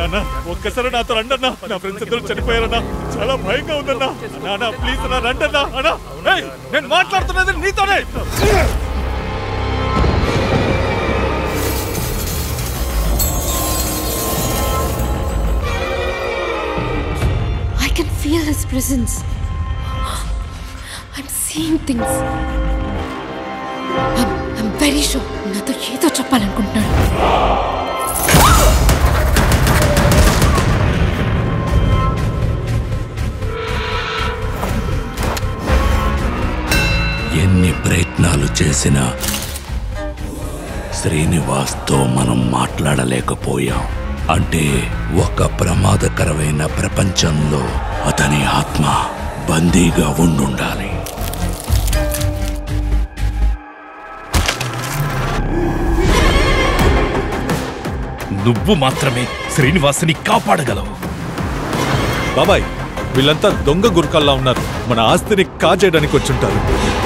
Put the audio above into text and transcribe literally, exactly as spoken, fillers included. నాన్న ఒక్కసారి నాతో రండి అన్న, నా ఫ్రెండ్స్ అందరూ చనిపోయారన్నా, చాలా భయంగా ఉందన్నా. నాన్న ప్లీజ్ అన్న రండి అన్నా. అన్నా నేను మాట్లాడుతున్నది నీతోనే. I can feel his presence. I'm seeing things. I'm, I'm very sure. నాతో ఏదో చెప్పాలనుకుంటున్నాడు. ఎన్ని ప్రయత్నాలు చేసినా శ్రీనివాస్తో మనం మాట్లాడలేకపోయాం. అంటే ఒక ప్రమాదకరమైన ప్రపంచంలో అతని ఆత్మ బందీగా ఉండుండాలి. నువ్వు మాత్రమే శ్రీనివాసుని కాపాడగలవు. బాబాయ్, వీళ్ళంతా దొంగ గుర్కల్లా ఉన్నారు. మన ఆస్తిని కాజేయడానికి వచ్చుంటారు.